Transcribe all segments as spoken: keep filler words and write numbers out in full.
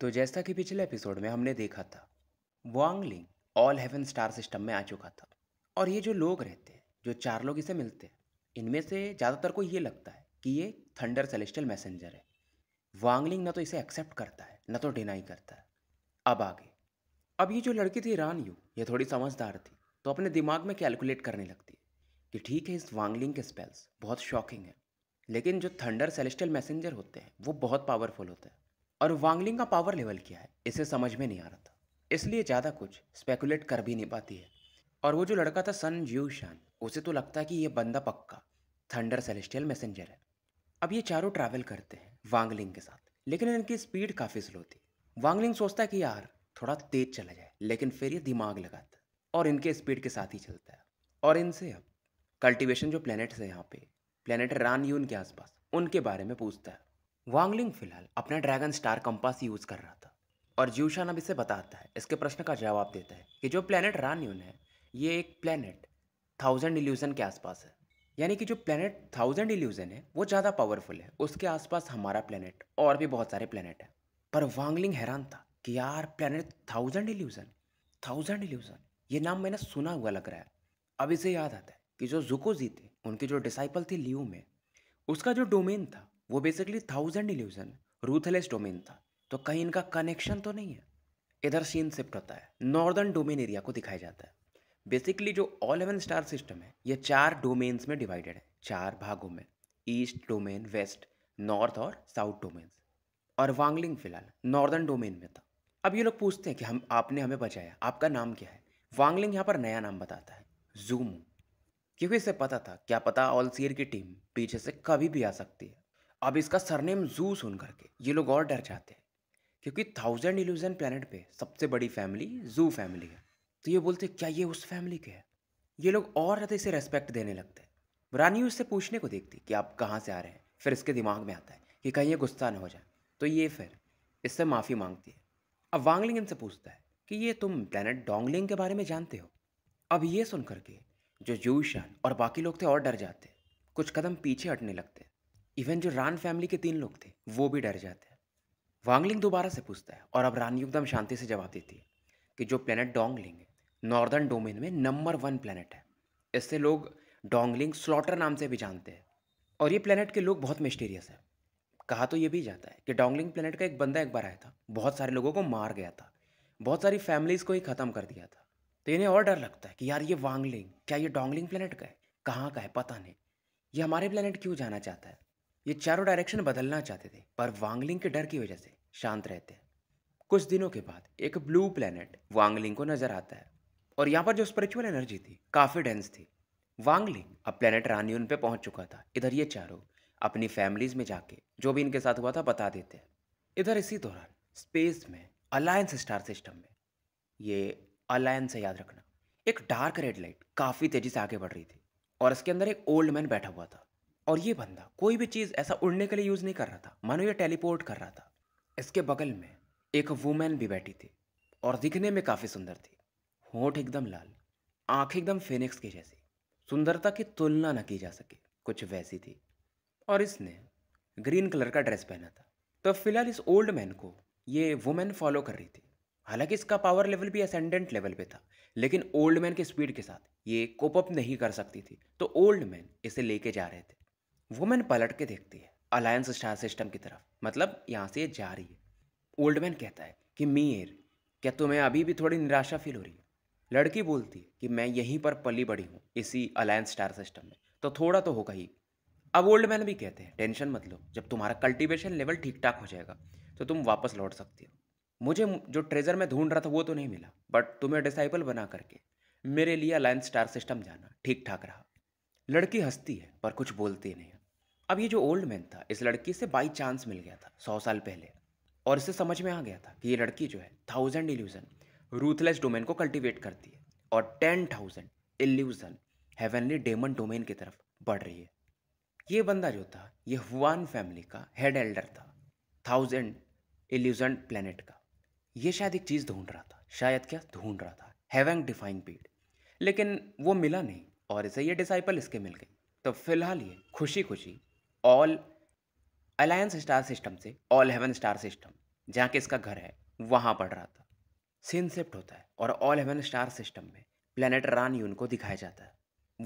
तो जैसा कि पिछले एपिसोड में हमने देखा था, Wang Ling all heaven star system में आ चुका था। और ये जो लोग रहते हैं, जो चार लोग इसे मिलते हैं, इनमें से ज़्यादातर को ये लगता है कि ये थंडर सेलेस्टियल मैसेंजर है। वांगलिंग ना तो इसे एक्सेप्ट करता है ना तो डिनाई करता है। अब आगे, अब ये जो लड़की थी रानयू, ये थोड़ी समझदार थी तो अपने दिमाग में कैलकुलेट करने लगती है कि ठीक है, इस वांगलिंग के स्पेल्स बहुत शॉकिंग है, लेकिन जो थंडर सेलेस्टियल मैसेंजर होते हैं वो बहुत पावरफुल होता है और वांगलिंग का पावर लेवल क्या है इसे समझ में नहीं आ रहा था, इसलिए ज़्यादा कुछ स्पेकुलेट कर भी नहीं पाती है। और वो जो लड़का था सन जियो शान, उसे तो लगता है कि ये बंदा पक्का थंडर सेलेस्टियल मैसेंजर है। अब ये चारों ट्रैवल करते हैं वांगलिंग के साथ, लेकिन इनकी स्पीड काफ़ी स्लो थी। वांगलिंग सोचता है कि यार थोड़ा तेज चला जाए, लेकिन फिर ये दिमाग लगाता है और इनके स्पीड के साथ ही चलता है। और इनसे अब कल्टिवेशन जो प्लैनेट्स है यहाँ पे, प्लैनेट रानयून के आसपास, उनके बारे में पूछता है। वांगलिंग फिलहाल अपना ड्रैगन स्टार कंपास यूज़ कर रहा था और जियोशान अब इसे बताता है, इसके प्रश्न का जवाब देता है कि जो प्लैनेट रानयून है ये एक प्लैनेट थाउजेंड इल्यूजन के आसपास है, यानी कि जो प्लैनेट थाउजेंड इल्यूजन है वो ज़्यादा पावरफुल है, उसके आसपास हमारा प्लैनेट और भी बहुत सारे प्लैनेट हैं। पर वांगलिंग हैरान था कि यार planet thousand illusion thousand illusion ये नाम मैंने सुना हुआ लग रहा है। अब इसे याद आता है कि जो जुको जी थे, उनकी जो डिसाइपल थी लियू में, उसका जो डोमेन था वो basically thousand illusion ruthless domain था, तो कहीं इनका कनेक्शन तो नहीं है। इधर सीन शिफ्ट होता है, नॉर्दर्न डोमेन एरिया को दिखाया जाता है। बेसिकली जो ऑल हेवन स्टार सिस्टम है ये चार डोमेन्स में डिवाइडेड है, चार भागों में, ईस्ट डोमेन, वेस्ट, नॉर्थ और साउथ डोमेन्स। और वांगलिंग फिलहाल नॉर्दर्न डोमेन में था। अब ये लोग पूछते हैं कि हम आपने हमें बचाया, आपका नाम क्या है। वांगलिंग यहाँ पर नया नाम बताता है, ज़ूमू, क्योंकि इसे पता था, क्या पता ऑल सीयर की टीम पीछे से कभी भी आ सकती है। अब इसका सरनेम जू सुन करके ये लोग और डर जाते हैं, क्योंकि थाउजेंड इल्यूजन प्लैनेट पे सबसे बड़ी फैमिली जू फैमिली है, तो ये बोलते क्या ये उस फैमिली के है। ये लोग और ज़्यादा इसे रेस्पेक्ट देने लगते हैं। रानी उससे पूछने को देखती कि आप कहाँ से आ रहे हैं, फिर इसके दिमाग में आता है कि कहीं ये गुस्सा न हो जाए, तो ये फिर इससे माफ़ी मांगती है। अब वांगलिंग इनसे पूछता है कि ये तुम प्लैनेट डोंगलिंग के बारे में जानते हो। अब ये सुन करके जो जूशान और बाकी लोग थे और डर जाते, कुछ कदम पीछे हटने लगते। इवन जो रान फैमिली के तीन लोग थे वो भी डर जाते हैं। वांगलिंग दोबारा से पूछता है और अब रानी एकदम शांति से जवाब देती है कि जो प्लेनेट डोंगलिंग है नॉर्दर्न डोमेन में नंबर वन प्लेनेट है, इससे लोग डोंगलिंग स्लॉटर नाम से भी जानते हैं। और ये प्लेनेट के लोग बहुत मिस्टीरियस है। कहा तो ये भी जाता है कि डोंगलिंग प्लेनेट का एक बंदा एक बार आया था, बहुत सारे लोगों को मार गया था, बहुत सारी फैमिलीज़ को ही ख़त्म कर दिया था। तो इन्हें और डर लगता है कि यार ये वांगलिंग, क्या ये डोंगलिंग प्लेनेट का है, कहाँ का है पता नहीं, ये हमारे प्लेनेट क्यों जाना चाहता है। ये चारों डायरेक्शन बदलना चाहते थे पर वांगलिंग के डर की वजह से शांत रहते हैं। कुछ दिनों के बाद एक ब्लू प्लेनेट वांगलिंग को नजर आता है और यहाँ पर जो स्पिरिचुअल एनर्जी थी काफ़ी डेंस थी। वांगलिंग अब प्लेनेट रानियन पे पहुँच चुका था। इधर ये चारों अपनी फैमिलीज में जाके जो भी इनके साथ हुआ था बता देते हैं। इधर इसी दौरान स्पेस में अलायंस स्टार सिस्टम में, ये अलायंस है याद रखना, एक डार्क रेड लाइट काफ़ी तेज़ी से आगे बढ़ रही थी और इसके अंदर एक ओल्ड मैन बैठा हुआ था। और ये बंदा कोई भी चीज़ ऐसा उड़ने के लिए यूज़ नहीं कर रहा था, मानो ये टेलीपोर्ट कर रहा था। इसके बगल में एक वुमेन भी बैठी थी और दिखने में काफ़ी सुंदर थी, होंठ एकदम लाल, आँखें एकदम फिनिक्स की जैसी, सुंदरता की तुलना न की जा सके, कुछ वैसी थी। और इसने ग्रीन कलर का ड्रेस पहना था। तो फिलहाल इस ओल्ड मैन को ये वुमेन फॉलो कर रही थी। हालांकि इसका पावर लेवल भी असेंडेंट लेवल पे था, लेकिन ओल्ड मैन के स्पीड के साथ ये कोप अप नहीं कर सकती थी, तो ओल्ड मैन इसे लेके जा रहे थे। वुमेन पलट के देखती है अलायंस स्टार सिस्टम की तरफ, मतलब यहाँ से जा रही है। ओल्ड मैन कहता है कि मीर, क्या तुम्हें अभी भी थोड़ी निराशा फील हो रही है। लड़की बोलती है कि मैं यहीं पर पली बड़ी हूँ, इसी अलायंस स्टार सिस्टम में, तो थोड़ा तो होगा ही। अब ओल्ड मैन भी कहते हैं टेंशन मत लो, जब तुम्हारा कल्टिवेशन लेवल ठीक ठाक हो जाएगा तो तुम वापस लौट सकती हो। मुझे जो ट्रेजर मैं ढूंढ रहा था वो तो नहीं मिला, बट तुम्हें डिसाइपल बना करके मेरे लिए अलायंस स्टार सिस्टम जाना ठीक ठाक रहा। लड़की हंसती है पर कुछ बोलती नहीं। अब ये जो ओल्ड मैन था, इस लड़की से बाई चांस मिल गया था सौ साल पहले और इसे समझ में आ गया था कि ये लड़की जो है थाउजेंड इल्यूजन रूथलेस डोमेन को कल्टिवेट करती है और ten thousand illusion heavenly demon domain की तरफ बढ़ रही है। ये बंदा जो था ये हुआन फैमिली का हेड एल्डर था, थाउजेंड इल्यूजन प्लेनेट का। ये शायद एक चीज़ ढूंढ रहा था, शायद क्या ढूंढ रहा था, हेवन डिफाइंग पीड, लेकिन वो मिला नहीं और इसे ये डिसाइपल इसके मिल गई। तो फिलहाल ये खुशी खुशी ऑल अलायंस स्टार सिस्टम से ऑल हेवन स्टार सिस्टम जहाँ के इसका घर है वहाँ पढ़ रहा था। सीन शिफ्ट होता है और ऑल हेवन स्टार सिस्टम में प्लेनेट रान यून को दिखाया जाता है।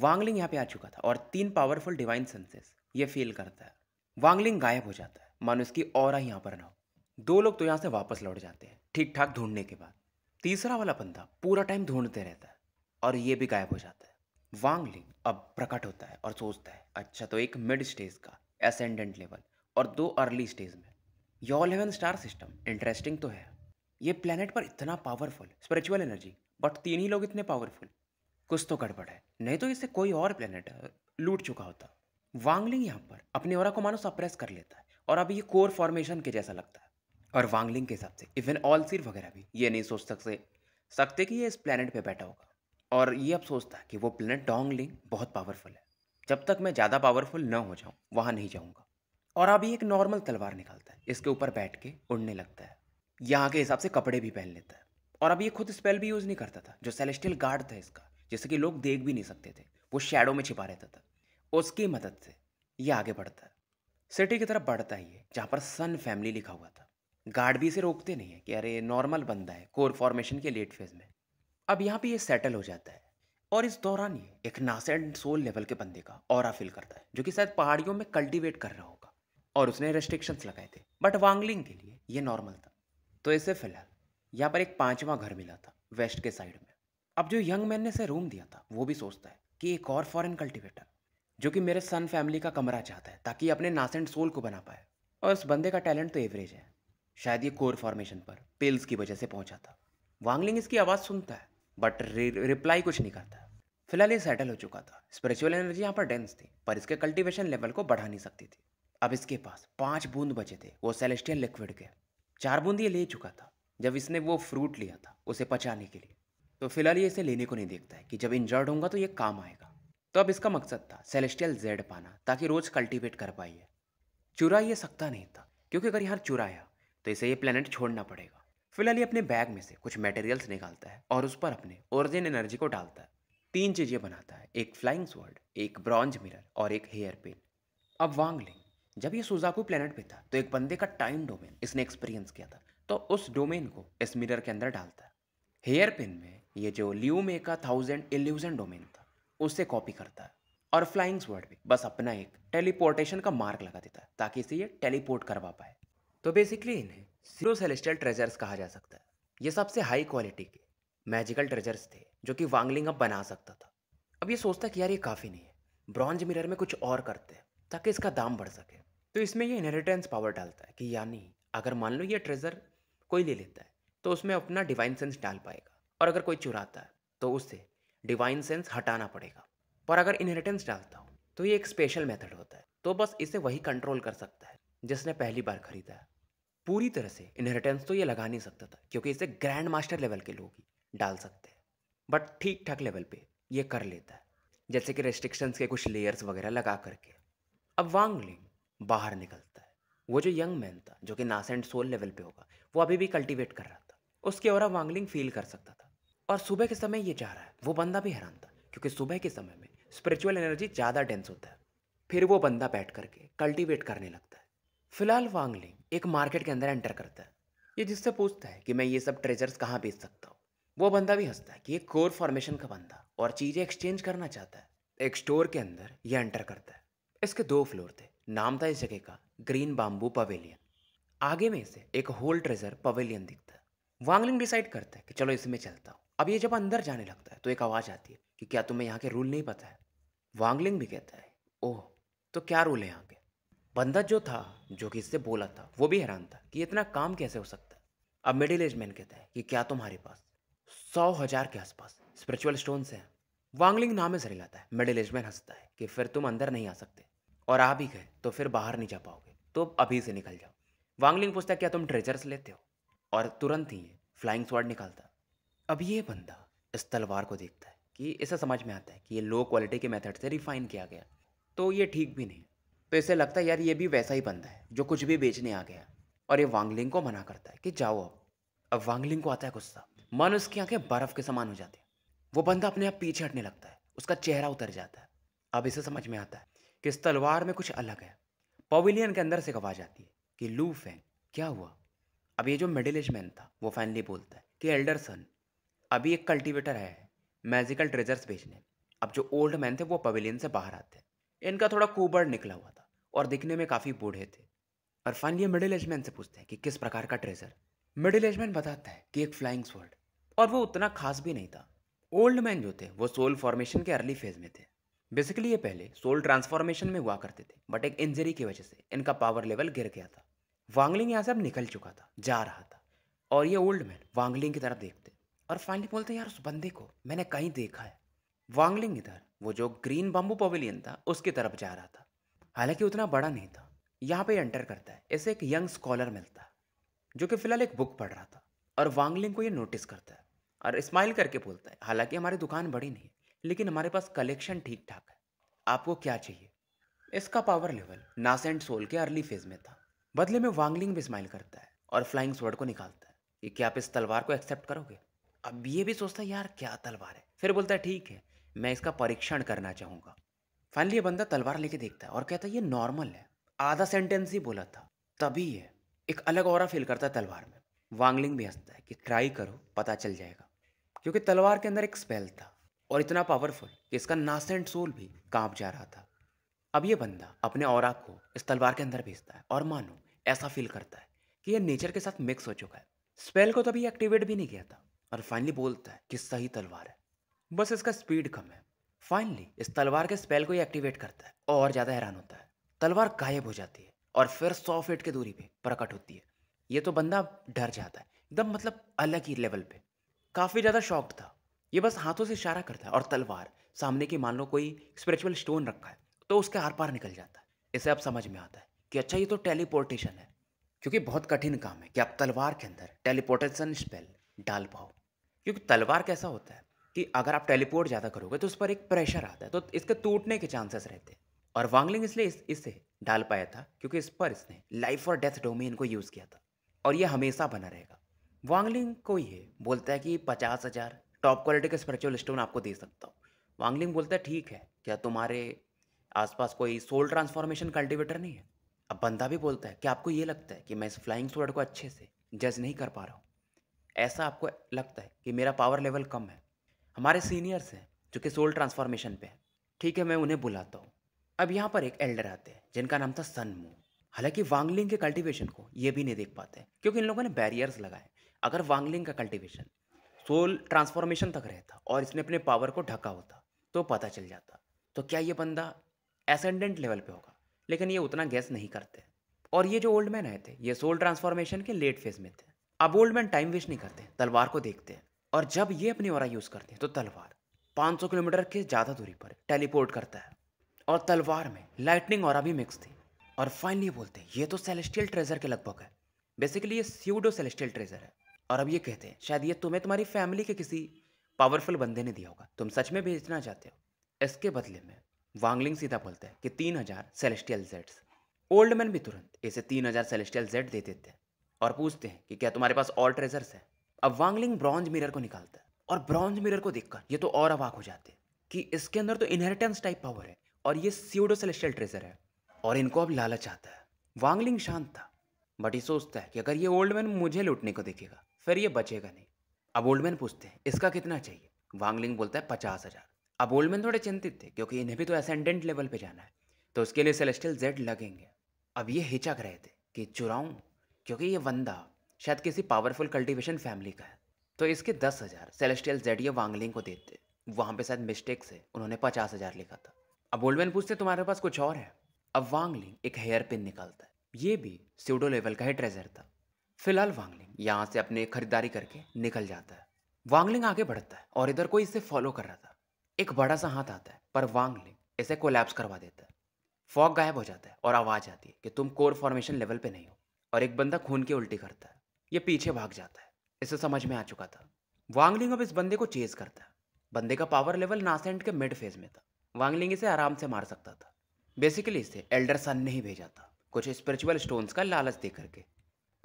वांगलिंग यहाँ पे आ चुका था और तीन पावरफुल डिवाइन सेंसेस ये फील करता है। वांगलिंग गायब हो जाता है मानो इसकी ऑरा यहाँ पर ना हो। दो लोग तो यहाँ से वापस लौट जाते हैं ठीक ठाक ढूंढने के बाद। तीसरा वाला बंदा पूरा टाइम ढूंढते रहता है और ये भी गायब हो जाता है। वांगलिंग अब प्रकट होता है और सोचता है अच्छा तो एक मिड स्टेज का एसेंडेंट लेवल और दो अर्ली स्टेज में। ये all heaven star system interesting तो है। ये प्लेनेट पर इतना पावरफुल स्पिरिचुअल एनर्जी बट तीन ही लोग इतने पावरफुल, कुछ तो गड़बड़ है, नहीं तो इसे कोई और प्लेनेट लूट चुका होता। वांगलिंग यहाँ पर अपने ऑरा को मानो सप्रेस कर लेता है और अब ये कोर फॉर्मेशन के जैसा लगता है। और वांगलिंग के हिसाब से इवन ऑल सीर वगैरह भी ये नहीं सोच सकते सकते कि ये इस प्लेनेट पे बैठा होगा। और ये अब सोचता है कि वो प्लेनेट डोंगलिंग बहुत पावरफुल है, जब तक मैं ज़्यादा पावरफुल न हो जाऊँ वहाँ नहीं जाऊँगा। और अब ये एक नॉर्मल तलवार निकालता है, इसके ऊपर बैठ के उड़ने लगता है। यहाँ के हिसाब से कपड़े भी पहन लेता है और अब ये खुद स्पेल भी यूज़ नहीं करता था। जो सेलेस्टियल गार्ड था इसका, जैसे कि लोग देख भी नहीं सकते थे, वो शैडो में छिपा रहता था, उसकी मदद से ये आगे बढ़ता है। सिटी की तरफ बढ़ता ही है जहाँ पर सन फैमिली लिखा हुआ था। गार्ड भी इसे रोकते नहीं है कि अरे नॉर्मल बंदा है कोर फॉर्मेशन के लेट फेज में। अब यहाँ पे ये सेटल हो जाता है और इस दौरान ये एक नासेंट सोल लेवल के बंदे का ऑरा फील करता है जो कि शायद पहाड़ियों में कल्टीवेट कर रहा होगा और उसने रेस्ट्रिक्शंस लगाए थे, बट वांगलिंग के लिए ये नॉर्मल था। तो इसे फिलहाल यहाँ पर एक पाँचवा घर मिला था वेस्ट के साइड में। अब जो यंग मैन ने इसे रूम दिया था वो भी सोचता है कि एक और फॉरेन कल्टिवेटर जो कि मेरे सन फैमिली का कमरा चाहता है ताकि अपने नासेंट सोल को बना पाए। और उस बंदे का टैलेंट तो एवरेज है, शायद ये कोर फॉर्मेशन पर पिल्स की वजह से पहुंचा था। वांगलिंग इसकी आवाज़ सुनता है बट रिप्लाई कुछ नहीं करता। फिलहाल ये सेटल हो चुका था, स्पिरिचुअल एनर्जी यहाँ पर डेंस थी पर इसके कल्टीवेशन लेवल को बढ़ा नहीं सकती थी। अब इसके पास पांच बूंद बचे थे वो सेलेस्टियल लिक्विड के। चार बूंद ये ले चुका था जब इसने वो फ्रूट लिया था उसे पचाने के लिए। तो फिलहाल ये इसे लेने को नहीं देखता है कि जब इंजर्ड होगा तो ये काम आएगा। तो अब इसका मकसद था सेलेस्टियल जेड पाना ताकि रोज़ कल्टिवेट कर पाइए। चुरा ये सकता नहीं था क्योंकि अगर यहाँ चुराया तो इसे ये प्लेनेट छोड़ना पड़ेगा। फिलहाल ये अपने बैग में से कुछ मटेरियल्स निकालता है और उस पर अपने ओरिजिन एनर्जी को डालता है। तीन चीज़ें बनाता है, एक फ्लाइंग स्वॉर्ड, एक ब्रॉन्ज मिरर और एक हेयर पिन। अब वांगलिंग जब ये सुजाकू प्लेनेट पे था तो एक बंदे का टाइम डोमेन इसने एक्सपीरियंस किया था, तो उस डोमेन को इस मिरर के अंदर डालता है। हेयर पिन में ये जो ल्यूमे का थाउजेंड इल्यूजन डोमेन था उससे कॉपी करता है और फ्लाइंग स्वॉर्ड भी बस अपना एक टेलीपोर्टेशन का मार्क लगा देता है ताकि इसे ये टेलीपोर्ट करवा पाए। तो बेसिकली इन्हें जीरो सेलेस्टियल ट्रेजर्स कहा जा सकता है। ये सबसे हाई क्वालिटी के मैजिकल ट्रेजर्स थे जो कि वांगलिंग अब बना सकता था। अब ये सोचता कि यार ये काफ़ी नहीं है, ब्रॉन्ज मिरर में कुछ और करते हैं ताकि इसका दाम बढ़ सके। तो इसमें ये इनहेरिटेंस पावर डालता है कि यानी अगर मान लो ये ट्रेजर कोई ले लेता है तो उसमें अपना डिवाइन सेंस डाल पाएगा और अगर कोई चुराता है तो उससे डिवाइन सेंस हटाना पड़ेगा। पर अगर इनहेरिटेंस डालता हूँ तो ये एक स्पेशल मेथड होता है, तो बस इसे वही कंट्रोल कर सकता है जिसने पहली बार खरीदा है। पूरी तरह से इनहेरिटेंस तो ये लगा नहीं सकता था क्योंकि इसे ग्रैंड मास्टर लेवल के लोग ही डाल सकते हैं, बट ठीक ठाक लेवल पे ये कर लेता है जैसे कि रेस्ट्रिक्शंस के कुछ लेयर्स वगैरह लगा करके। अब वांगलिंग बाहर निकलता है। वो जो यंग मैन था जो कि नासेंट सोल लेवल पे होगा वो अभी भी कल्टिवेट कर रहा था, उसके ओरा वांगलिंग फील कर सकता था। और सुबह के समय ये जा रहा है, वो बंदा भी हैरान था क्योंकि सुबह के समय में स्पिरिचुअल एनर्जी ज़्यादा डेंस होता है। फिर वो बंदा बैठ करके कल्टिवेट करने लगता है। फिलहाल वांगलिंग एक मार्केट के अंदर एंटर करता है। ये जिससे पूछता है कि मैं ये सब ट्रेजर्स कहाँ बेच सकता हूँ, वो बंदा भी हंसता है कि ये कोर फॉर्मेशन का बंदा और चीज़ें एक्सचेंज करना चाहता है। एक स्टोर के अंदर ये एंटर करता है। इसके दो फ्लोर थे। नाम था इस जगह का ग्रीन बाम्बू पवेलियन। आगे में से एक होल ट्रेजर पवेलियन दिखता है। वांगलिंग डिसाइड करता है कि चलो इसमें चलता हूँ। अब ये जब अंदर जाने लगता है तो एक आवाज़ आती है कि क्या तुम्हें यहाँ के रूल नहीं पता है। वांगलिंग भी कहता है ओह तो क्या रूल है यहाँ के। बंदा जो था जो कि इससे बोला था वो भी हैरान था कि इतना काम कैसे हो सकता है। अब मिडिल एज मैन कहता है कि क्या तुम्हारे पास सौ हज़ार के आसपास स्पिरिचुअल स्टोन्स हैं। वांगलिंग नाम से हिलाता है। मिडिल एज मैन हंसता है कि फिर तुम अंदर नहीं आ सकते और आ भी गए तो फिर बाहर नहीं जा पाओगे, तो अभी से निकल जाओ। वांगलिंग पूछता है क्या तुम ट्रेजर्स लेते हो, और तुरंत ही फ्लाइंग स्वॉर्ड निकालता। अब ये बंदा इस तलवार को देखता है कि इसे समझ में आता है कि ये लो क्वालिटी के मेथड से रिफाइन किया गया, तो ये ठीक भी नहीं। तो इसे लगता है यार ये भी वैसा ही बंदा है जो कुछ भी बेचने आ गया, और ये वांगलिंग को मना करता है कि जाओ अब। अब वांगलिंग को आता है गुस्सा, मन उसकी आंखें बर्फ़ के समान हो जाती है। वो बंदा अपने आप पीछे हटने लगता है, उसका चेहरा उतर जाता है। अब इसे समझ में आता है कि इस तलवार में कुछ अलग है। पवेलियन के अंदर से आवाज़ आती है कि लू फेंग क्या हुआ। अब ये जो मिडिल एज मैन था वो फाइनली बोलता है कि एल्डर सन, अभी एक कल्टीवेटर आया है मैजिकल ट्रेजर्स बेचने। अब जो ओल्ड मैन थे वो पवेलियन से बाहर आते हैं, इनका थोड़ा कूबड़ निकला हुआ था और दिखने में काफ़ी बूढ़े थे। और फाइनली मिडिल एज मैन से पूछते हैं कि किस प्रकार का ट्रेजर। मिडिल एज मैन बताता है कि एक फ्लाइंग स्वॉर्ड, और वो उतना खास भी नहीं था। ओल्ड मैन जो थे वो सोल फॉर्मेशन के अर्ली फेज में थे। बेसिकली ये पहले सोल ट्रांसफॉर्मेशन में हुआ करते थे, बट एक इंजरी की वजह से इनका पावर लेवल गिर गया था। वांगलिंग यहाँ से अब निकल चुका था, जा रहा था, और ये ओल्ड मैन वांगलिंग की तरफ देखते और फाइनली बोलते यार उस बंदे को मैंने कहीं देखा है। वांगलिंग इधर वो जो ग्रीन बम्बू पवेलियन था उसकी तरफ जा रहा था, हालांकि उतना बड़ा नहीं था। यहाँ पे एंटर करता है, इसे एक यंग स्कॉलर मिलता है जो कि फ़िलहाल एक बुक पढ़ रहा था, और वांगलिंग को ये नोटिस करता है और स्माइल करके बोलता है हालांकि हमारी दुकान बड़ी नहीं है, लेकिन हमारे पास कलेक्शन ठीक ठाक है, आपको क्या चाहिए। इसका पावर लेवल नासेंट सोल के अर्ली फेज में था। बदले में वांगलिंग भी स्माइल करता है और फ्लाइंग स्वॉर्ड को निकालता है कि क्या आप इस तलवार को एक्सेप्ट करोगे। अब ये भी सोचता है यार क्या तलवार है, फिर बोलता है ठीक है मैं इसका परीक्षण करना चाहूँगा। फाइनली ये बंदा तलवार लेके देखता है और कहता है ये नॉर्मल है, आधा सेंटेंस ही बोला था तभी है, एक अलग ऑरा फील करता है तलवार में। वांगलिंग भी हंसता है कि ट्राई करो पता चल जाएगा, क्योंकि तलवार के अंदर एक स्पेल था और इतना पावरफुल कि इसका नासेंट सोल भी काँप जा रहा था। अब ये बंदा अपने ऑरा को इस तलवार के अंदर भेजता है और मानो ऐसा फील करता है कि यह नेचर के साथ मिक्स हो चुका है। स्पेल को तभी एक्टिवेट भी नहीं किया था, और फाइनली बोलता है कि सही तलवार है, बस इसका स्पीड कम है। फाइनली इस तलवार के स्पेल को ये एक्टिवेट करता है और ज़्यादा हैरान होता है। तलवार गायब हो जाती है और फिर सौ फीट की दूरी पर प्रकट होती है। ये तो बंदा डर जाता है एकदम, मतलब अलग ही लेवल पर, काफ़ी ज़्यादा शॉक्ड था। ये बस हाथों से इशारा करता है और तलवार सामने की, मान लो कोई स्पिरिचुअल स्टोन रखा है तो उसके आर पार निकल जाता है। इसे अब समझ में आता है कि अच्छा ये तो टेलीपोर्टेशन है, क्योंकि बहुत कठिन काम है कि आप तलवार के अंदर टेलीपोर्टेशन स्पेल डाल पाओ, क्योंकि तलवार कैसा होता है कि अगर आप टेलीपोर्ट ज़्यादा करोगे तो उस पर एक प्रेशर आता है, तो इसके टूटने के चांसेस रहते हैं। और वांगलिंग इसलिए इस, इसे डाल पाया था क्योंकि इस पर इसने लाइफ और डेथ डोमेन को यूज़ किया था और यह हमेशा बना रहेगा। वांगलिंग को ये बोलता है कि पचास हज़ार टॉप क्वालिटी के स्पिरिचुअल स्टोन आपको दे सकता हूँ। वांगलिंग बोलता है ठीक है, क्या तुम्हारे आसपास कोई सोल ट्रांसफॉर्मेशन कल्टीवेटर नहीं है। अब बंदा भी बोलता है कि आपको ये लगता है कि मैं इस फ्लाइंग स्वॉर्ड को अच्छे से जज नहीं कर पा रहा हूँ, ऐसा आपको लगता है कि मेरा पावर लेवल कम है, हमारे सीनियर्स हैं जो कि सोल ट्रांसफॉर्मेशन पे हैं, ठीक है मैं उन्हें बुलाता हूँ। अब यहाँ पर एक एल्डर आते हैं जिनका नाम था सनमू। हालांकि वांगलिंग के कल्टीवेशन को ये भी नहीं देख पाते क्योंकि इन लोगों ने बैरियर्स लगाए। अगर वांगलिंग का कल्टीवेशन सोल ट्रांसफॉर्मेशन तक रहता और इसने अपने पावर को ढका होता तो पता चल जाता, तो क्या ये बंदा एसेंडेंट लेवल पे होगा, लेकिन ये उतना गैस नहीं करते। और ये जो ओल्ड मैन आए थे ये सोल ट्रांसफॉर्मेशन के लेट फेज में थे। अब ओल्ड मैन टाइम वेस्ट नहीं करते, तलवार को देखते हैं और जब ये अपनी ऑरा यूज़ करते हैं तो तलवार पाँच सौ किलोमीटर के ज़्यादा दूरी पर टेलीपोर्ट करता है, और तलवार में लाइटनिंग ऑरा भी मिक्स थी। और फाइनली बोलते हैं ये तो सेलेस्टियल ट्रेजर के लगभग है, बेसिकली ये स्यूडो सेलेस्टियल ट्रेजर है। और अब ये कहते हैं शायद ये तुम्हें तुम्हारी फैमिली के किसी पावरफुल बंदे ने दिया होगा, तुम सच में बेचना चाहते हो। इसके बदले में वांगलिंग सीधा बोलता है कि तीन हज़ार सेलेस्टियल जेड्स। ओल्ड मैन भी तुरंत इसे तीन हज़ार सेलेस्टियल जेड दे देते हैं और पूछते हैं कि क्या तुम्हारे पास और ट्रेजर्स हैं। अब वांगलिंग ब्रॉन्ज मिरर को निकालता है और ब्रॉन्ज मिरर को देखकर ये तो और अवाक हो जाते हैं कि इसके अंदर तो इनहेरिटेंस टाइप पावर है और ये स्यूडो सेलेस्टियल ट्रेजर है, और इनको अब लालच आता है। वांगलिंग शांत था, बट ये सोचता है कि अगर ये ओल्ड मैन मुझे लूटने को देखेगा फिर ये बचेगा नहीं। अब ओल्ड मैन पूछते हैं इसका कितना चाहिए। वांगलिंग बोलता है पचास हज़ार। अब ओल्ड मैन थोड़े चिंतित थे क्योंकि इन्हें भी तो एसेंडेंट लेवल पे जाना है, तो उसके लिए सेलेस्टियल जेड लगेंगे। अब ये हिचक रहे थे कि चुराऊं, क्योंकि ये बंदा शायद किसी पावरफुल कल्टीवेशन फैमिली का है, तो इसके दस हज़ार सेलेस्टियल जेड ये वांगलिंग को देते। वहाँ पे शायद मिस्टेक से उन्होंने पचास हज़ार लिखा था। अब ओल्ड मैन पूछते तुम्हारे पास कुछ और है। अब वांगलिंग एक हेयर पिन निकालता है, ये भी स्यूडो लेवल का ही ट्रेजर था। फिलहाल वांगलिंग यहाँ से अपने खरीदारी करके निकल जाता है। वांगलिंग आगे बढ़ता है और इधर कोई इसे फॉलो कर रहा था। एक बड़ा सा हाथ आता है पर वांगलिंग इसे कोलैप्स करवा देता है। फॉग गायब हो जाता है और आवाज़ आती है कि तुम कोर फॉर्मेशन लेवल पे नहीं हो, और एक बंदा खून के उल्टी करता है। ये पीछे भाग जाता है, इसे समझ में आ चुका था। वांगलिंग अब इस बंदे को चेज करता है। बंदे का पावर लेवल नासेंट के मिड फेज में था, वांगलिंग इसे आराम से मार सकता था। बेसिकली इसे एल्डर सन ने ही भेजा था कुछ स्पिरिचुअल स्टोन्स का लालच दे करके।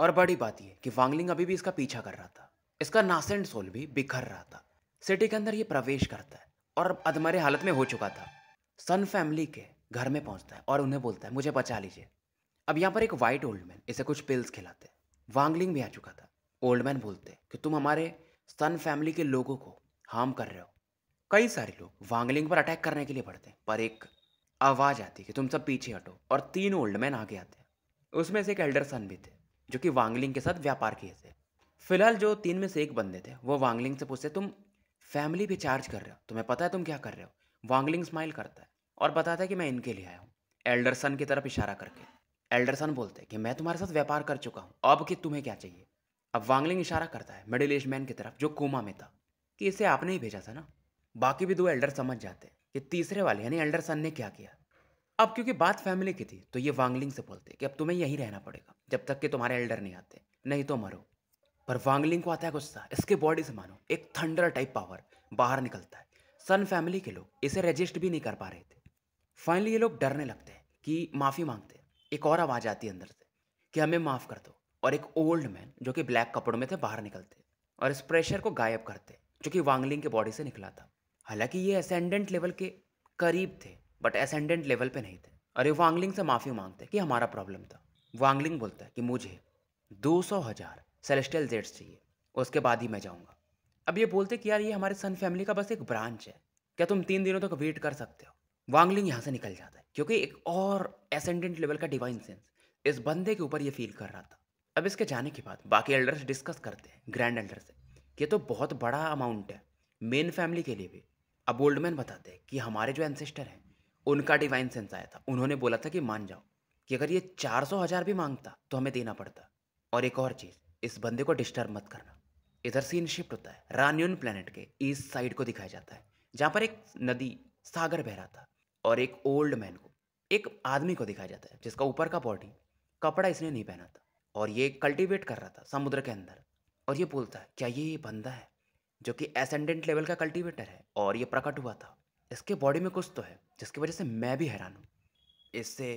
और बड़ी बात यह कि वांगलिंग अभी भी इसका पीछा कर रहा था, इसका नासेंट सोल भी बिखर रहा था। सिटी के अंदर ये प्रवेश करता है और अधमरे हालत में हो चुका था। सन फैमिली के घर में पहुंचता है और उन्हें बोलता है मुझे बचा लीजिए। अब यहाँ पर एक वाइट ओल्ड मैन इसे कुछ पिल्स खिलाते हैं वांगलिंग भी आ चुका था। ओल्ड मैन बोलते कि तुम हमारे सन फैमिली के लोगों को हार्म कर रहे हो। कई सारे लोग वांगलिंग पर अटैक करने के लिए बढ़ते हैं, पर एक आवाज़ आती कि तुम सब पीछे हटो, और तीन ओल्ड मैन आगे आते हैं। उसमें से एक एल्डर सन भी थे जो कि वांगलिंग के साथ व्यापार किए थे। फिलहाल जो तीन में से एक बंदे थे वो वांगलिंग से पूछते, तुम फैमिली पे चार्ज कर रहे हो, तुम्हें पता है तुम क्या कर रहे हो? वांगलिंग स्माइल करता है और बताता है कि मैं इनके लिए आया हूँ, एल्डर सन की तरफ इशारा करके। एल्डर सन बोलते हैं कि मैं तुम्हारे साथ व्यापार कर चुका हूँ, अब कि तुम्हें क्या चाहिए। अब वांगलिंग इशारा करता है मिडिल एज मैन की तरफ जो कोमा में था कि इसे आपने ही भेजा था ना। बाकी भी दो एल्डर समझ जाते हैं कि तीसरे वाले यानी एल्डर सन ने क्या किया। अब क्योंकि बात फैमिली की थी तो ये वांगलिंग से बोलते कि अब तुम्हें यहीं रहना पड़ेगा जब तक कि तुम्हारे एल्डर नहीं आते, नहीं तो मरो। पर वांगलिंग को आता है गुस्सा, इसके बॉडी से मानो एक थंडर टाइप पावर बाहर निकलता है। सन फैमिली के लोग इसे रजिस्ट भी नहीं कर पा रहे थे। फाइनली ये लोग डरने लगते हैं कि माफ़ी मांगते हैं। एक और आवाज़ आती है अंदर से कि हमें माफ़ कर दो, और एक ओल्ड मैन जो कि ब्लैक कपड़ों में थे बाहर निकलते और इस प्रेशर को गायब करते जो कि वांगलिंग के बॉडी से निकला था। हालांकि ये असेंडेंट लेवल के करीब थे बट असेंडेंट लेवल पे नहीं थे, और ये वांगलिंग से माफ़ी मांगते कि हमारा प्रॉब्लम था। वांगलिंग बोलता है कि मुझे दो सौ हज़ार सेलेस्टियल जेट्स चाहिए, उसके बाद ही मैं जाऊँगा। अब ये बोलते कि यार ये हमारे सन फैमिली का बस एक ब्रांच है, क्या तुम तीन दिनों तक वेट कर सकते हो? वांगलिंग यहाँ से निकल जाता है क्योंकि एक और एसेंडेंट लेवल का डिवाइन सेंस इस बंदे के ऊपर ये फील कर रहा था। अब इसके जाने के बाद बाकी एल्डर्स डिस्कस करते हैं ग्रैंड एल्डर से कि ये तो बहुत बड़ा अमाउंट है मेन फैमिली के लिए भी। अब ओल्ड मैन बताते हैं कि हमारे जो एंसेस्टर हैं उनका डिवाइन सेंस आया था, उन्होंने बोला था कि मान जाओ कि अगर ये चार सौ हज़ार भी मांगता तो हमें देना पड़ता। और एक और चीज़, इस बंदे को डिस्टर्ब मत करना। इधर सीन शिफ्ट होता है रान्यून प्लैनेट के ईस्ट साइड को दिखाया जाता है जहाँ पर एक नदी सागर बह रहा था, और एक ओल्ड मैन को, एक आदमी को दिखाया जाता है जिसका ऊपर का बॉडी कपड़ा इसने नहीं पहना था और ये कल्टीवेट कर रहा था समुद्र के अंदर। और ये बोलता है क्या ये बंदा है जो कि एसेंडेंट लेवल का कल्टीवेटर है और ये प्रकट हुआ था? इसके बॉडी में कुछ तो है जिसकी वजह से मैं भी हैरान हूँ, इससे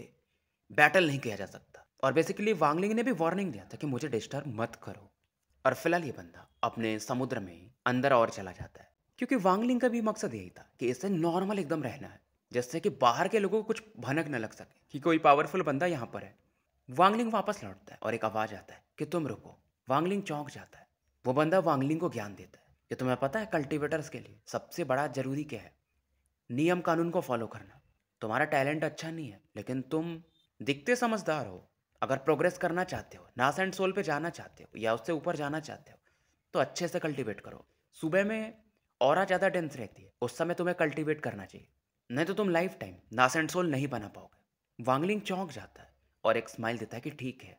बैटल नहीं किया जा सकता। और बेसिकली वांगलिंग ने भी वार्निंग दिया था कि मुझे डिस्टर्ब मत करो। और फिलहाल ये बंदा अपने समुद्र में अंदर और चला जाता है क्योंकि वांगलिंग का भी मकसद यही था कि इसे नॉर्मल एकदम रहना है जिससे कि बाहर के लोगों को कुछ भनक न लग सके कि कोई पावरफुल बंदा यहाँ पर है। वांगलिंग वापस लौटता है और एक आवाज़ आता है कि तुम रुको। वांगलिंग चौंक जाता है। वो बंदा वांगलिंग को ज्ञान देता है कि तुम्हें पता है कल्टीवेटर्स के लिए सबसे बड़ा जरूरी क्या है? नियम कानून को फॉलो करना। तुम्हारा टैलेंट अच्छा नहीं है लेकिन तुम दिखते समझदार हो। अगर प्रोग्रेस करना चाहते हो, नासा एंड सोल पर जाना चाहते हो या उससे ऊपर जाना चाहते हो, तो अच्छे से कल्टीवेट करो। सुबह में और ज़्यादा डेंस रहती है, उस समय तुम्हें कल्टीवेट करना चाहिए, नहीं तो तुम life time nascent soul नहीं बना पाओगे। वांगलिंग चौंक जाता है और एक स्माइल देता है कि ठीक है।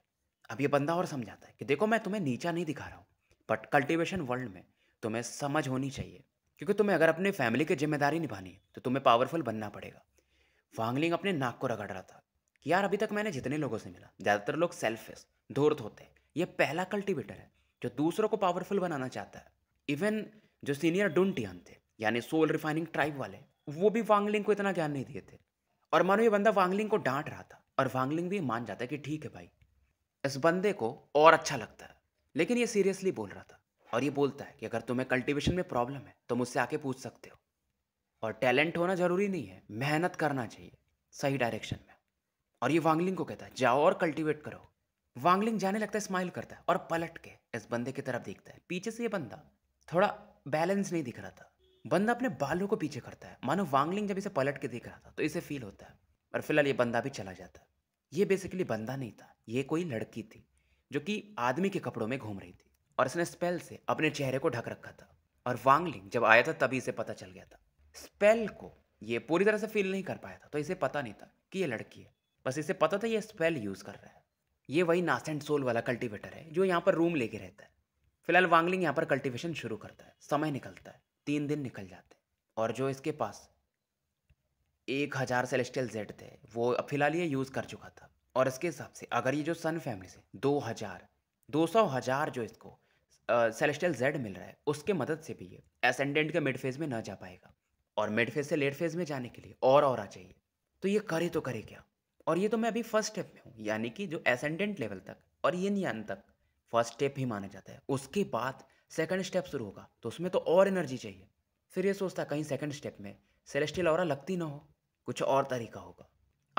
अब ये बंदा और समझाता है कि देखो मैं तुम्हें नीचा नहीं दिखा रहा हूँ, बट कल्टीवेशन वर्ल्ड में तुम्हें समझ होनी चाहिए क्योंकि तुम्हें अगर अपने फैमिली की जिम्मेदारी निभानी है तो तुम्हें पावरफुल बनना पड़ेगा। वांगलिंग अपने नाक को रगड़ रहा था कि यार अभी तक मैंने जितने लोगों से मिला ज़्यादातर लोग सेल्फिश, धूर्त होते हैं। ये पहला कल्टीवेटर है जो दूसरों को पावरफुल बनाना चाहता है। इवन जो सीनियर डुनटियान थे यानी सोल रिफाइनिंग ट्राइब वाले, वो भी वांगलिंग को इतना ज्ञान नहीं दिए थे। और मानो ये बंदा वांगलिंग को डांट रहा था और वांगलिंग भी मान जाता है कि ठीक है भाई। इस बंदे को और अच्छा लगता है लेकिन ये सीरियसली बोल रहा था। और ये बोलता है कि अगर तुम्हें कल्टीवेशन में प्रॉब्लम है तो मुझसे आके पूछ सकते हो, और टैलेंट होना ज़रूरी नहीं है, मेहनत करना चाहिए सही डायरेक्शन में। और ये वांगलिंग को कहता है जाओ और कल्टीवेट करो। वांगलिंग जाने लगता है, स्माइल करता है और पलट के इस बंदे की तरफ देखता है। पीछे से ये बंदा थोड़ा बैलेंस नहीं दिख रहा था, बंदा अपने बालों को पीछे करता है, मानो वांगलिंग जब इसे पलट के देख रहा था तो इसे फील होता है। और फिलहाल ये बंदा भी चला जाता है। ये बेसिकली बंदा नहीं था, ये कोई लड़की थी जो कि आदमी के कपड़ों में घूम रही थी और इसने स्पेल से अपने चेहरे को ढक रखा था। और वांगलिंग जब आया था तभी इसे पता चल गया था। स्पेल को ये पूरी तरह से फील नहीं कर पाया था तो इसे पता नहीं था कि ये लड़की है, बस इसे पता था ये स्पेल यूज़ कर रहा है। ये वही नासा एंड सोल वाला कल्टीवेटर है जो यहाँ पर रूम लेके रहता है। फिलहाल वांगलिंग यहाँ पर कल्टीवेशन शुरू करता है। समय निकलता है, तीन दिन निकल जाते हैं, और जो इसके पास एक हज़ार सेलेस्टियल जेट थे वो फिलहाल ये यूज़ कर चुका था। और इसके हिसाब से अगर ये जो सन फैमिली से दो हज़ार दो सौ हज़ार जो इसको सेलेस्टियल जेट मिल रहा है उसके मदद से भी ये एसेंडेंट के मिड फेज में ना जा पाएगा, और मिड फेज से लेट फेज में जाने के लिए और और आ चाहिए। तो ये करे तो करे क्या? और ये तो मैं अभी फर्स्ट स्टेप में हूँ, यानी कि जो एसेंडेंट लेवल तक और ये नियान तक फर्स्ट स्टेप ही माना जाता है। उसके बाद सेकंड स्टेप शुरू होगा तो उसमें तो और एनर्जी चाहिए। फिर ये सोचता कहीं सेकंड स्टेप में सेलेस्टियल ऑरा लगती ना हो, कुछ और तरीका होगा।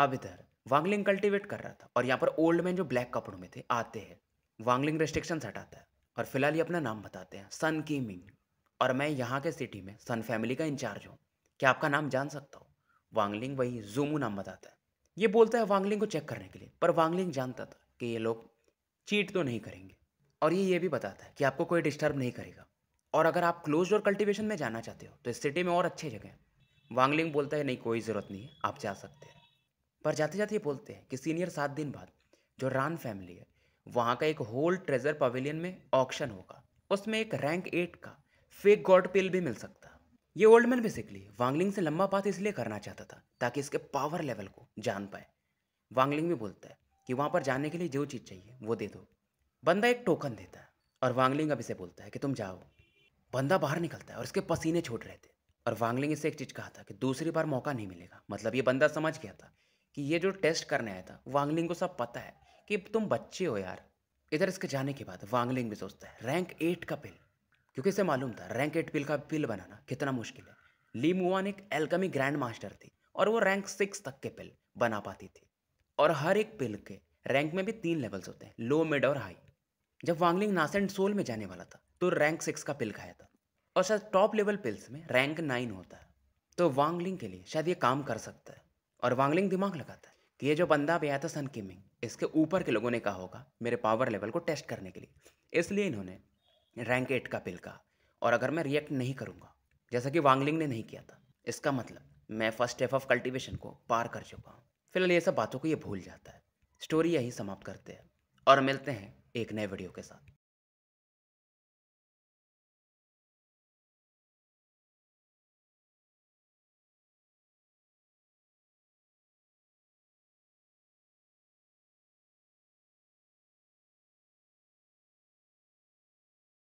अब इधर वांगलिंग कल्टीवेट कर रहा था और यहाँ पर ओल्ड मैन जो ब्लैक कपड़ों में थे आते हैं। वांगलिंग रेस्ट्रिक्शंस हटाता है और फिलहाल ये अपना नाम बताते हैं सन की मिंग, और मैं यहाँ के सिटी में सन फैमिली का इंचार्ज हूँ, क्या आपका नाम जान सकता हूँ? वांगलिंग वही जूमू नाम बताता है। ये बोलता है वांगलिंग को चेक करने के लिए, पर वांगलिंग जानता था कि ये लोग चीट तो नहीं करेंगे, और ये ये भी बताता है कि आपको कोई डिस्टर्ब नहीं करेगा, और अगर आप क्लोज डोर कल्टिवेशन में जाना चाहते हो तो इस सिटी में और अच्छी जगह है। वांगलिंग बोलता है नहीं कोई ज़रूरत नहीं है, आप जा सकते हैं। पर जाते जाते ये बोलते हैं कि सीनियर सात दिन बाद जो रान फैमिली है वहाँ का एक होल ट्रेजर पवेलियन में ऑक्शन होगा, उसमें एक रैंक एट का फेक गॉड पिल भी मिल सकता है। ये ओल्ड मैन बेसिकली वांगलिंग से लंबा बात इसलिए करना चाहता था ताकि इसके पावर लेवल को जान पाए। वांगलिंग भी बोलता है कि वहाँ पर जाने के लिए जो चीज़ चाहिए वो दे दो। बंदा एक टोकन देता है और वांगलिंग अब इसे बोलता है कि तुम जाओ। बंदा बाहर निकलता है और इसके पसीने छूट रहे थे, और वांगलिंग इसे एक चीज़ कहा था कि दूसरी बार मौका नहीं मिलेगा। मतलब ये बंदा समझ गया था कि ये जो टेस्ट करने आया था, वांगलिंग को सब पता है कि तुम बच्चे हो यार। इधर इसके जाने के बाद वांगलिंग भी सोचता है रैंक एट का पिल, क्योंकि इसे मालूम था रैंक एट पिल का पिल बनाना कितना मुश्किल है। ली मुआन एक एल्कमी ग्रैंड मास्टर थी और वो रैंक सिक्स तक के पिल बना पाती थी, और हर एक पिल के रैंक में भी तीन लेवल्स होते हैं, लो, मिड और हाई। जब वांगलिंग नासेंट सोल में जाने वाला था तो रैंक सिक्स का पिल खाया था, और शायद टॉप लेवल पिल्स में रैंक नाइन होता है, तो वांगलिंग के लिए शायद ये काम कर सकता है। और वांगलिंग दिमाग लगाता है कि ये जो बंदा भी आया था सन किमिंग, इसके ऊपर के लोगों ने कहा होगा मेरे पावर लेवल को टेस्ट करने के लिए, इसलिए इन्होंने रैंक एट का पिल कहा, और अगर मैं रिएक्ट नहीं करूँगा जैसा कि वांगलिंग ने नहीं किया था, इसका मतलब मैं फर्स्ट स्टेप ऑफ कल्टिवेशन को पार कर चुका हूँ। फिलहाल ये सब बातों को ये भूल जाता है। स्टोरी यही समाप्त करते हैं और मिलते हैं एक नए वीडियो के साथ।